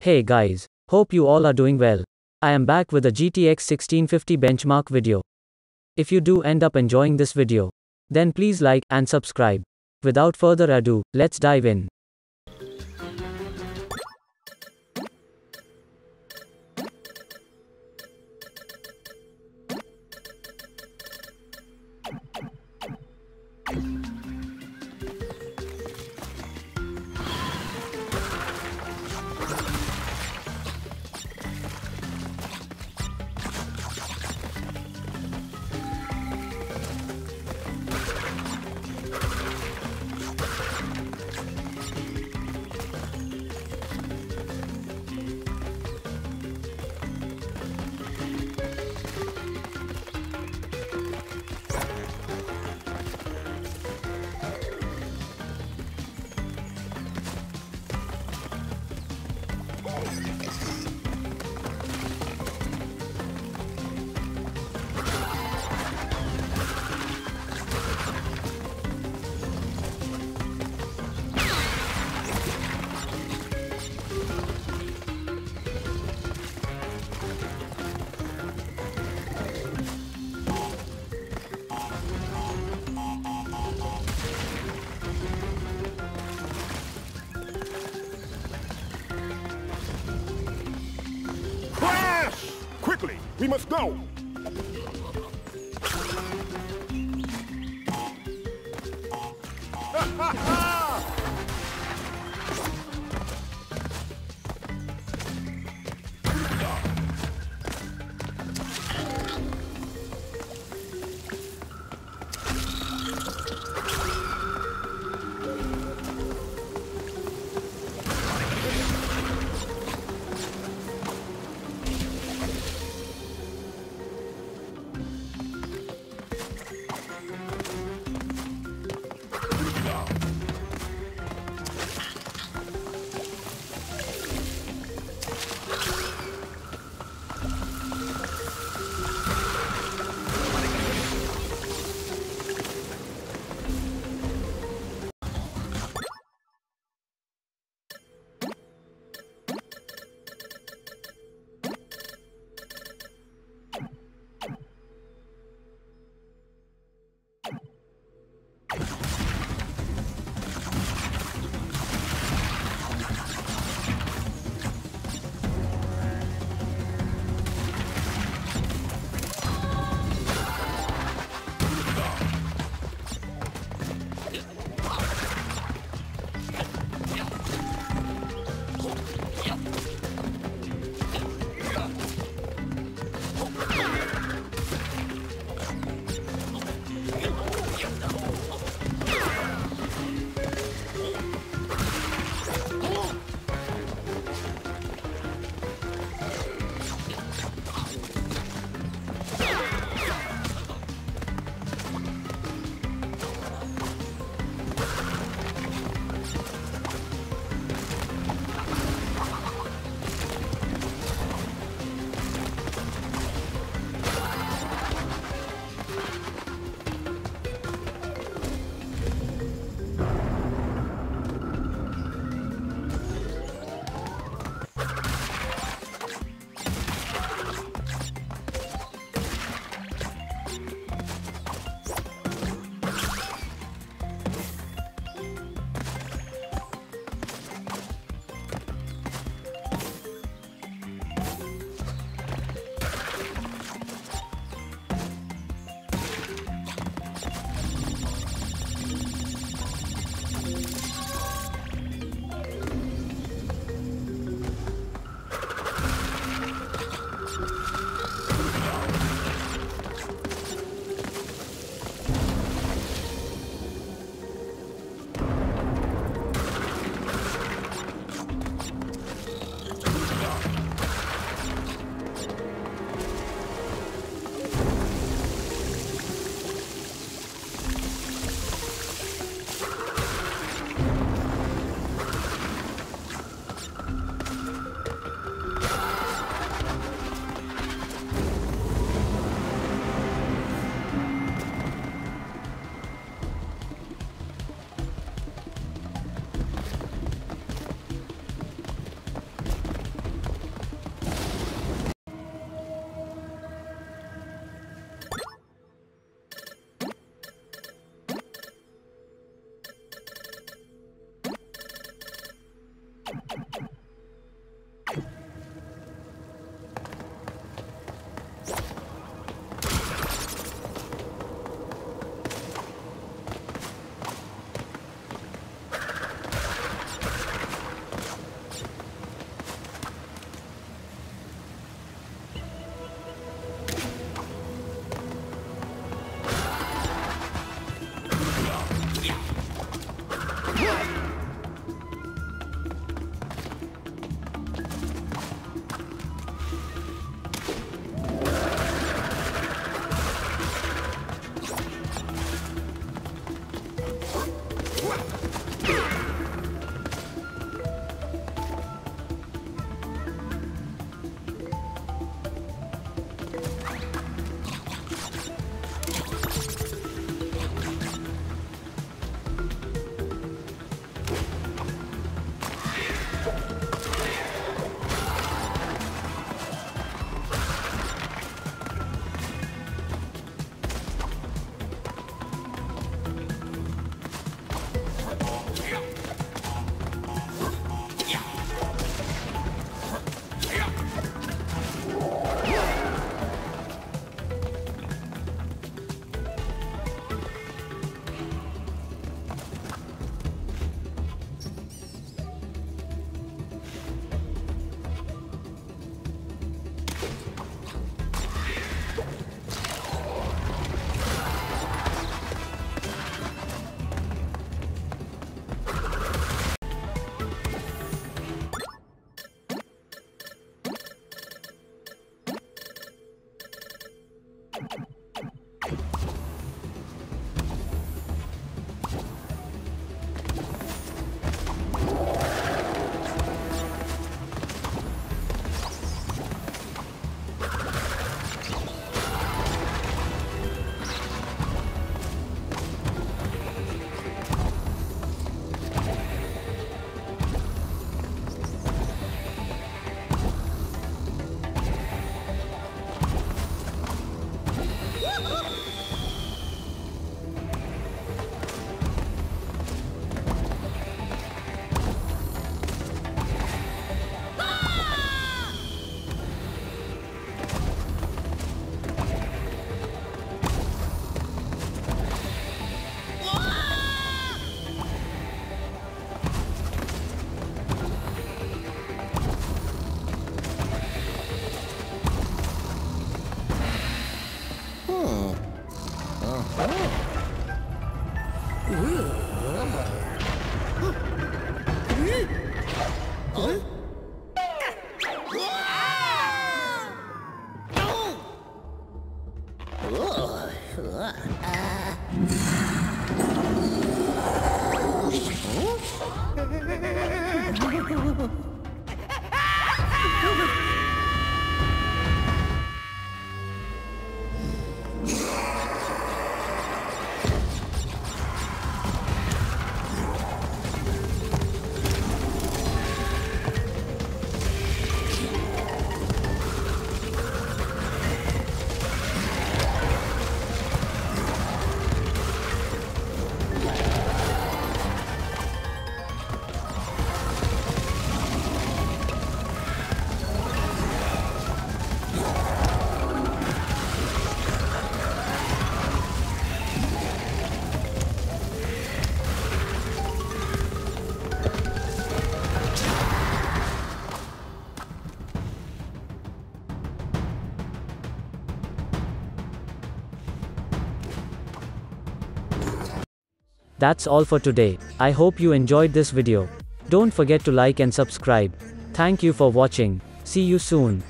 Hey guys, hope you all are doing well. I am back with a GTX 1650 benchmark video. If you do end up enjoying this video, then please like and subscribe. Without further ado, let's dive in. We must go! Ha ha ha! That's all for today. I hope you enjoyed this video. Don't forget to like and subscribe. Thank you for watching. See you soon.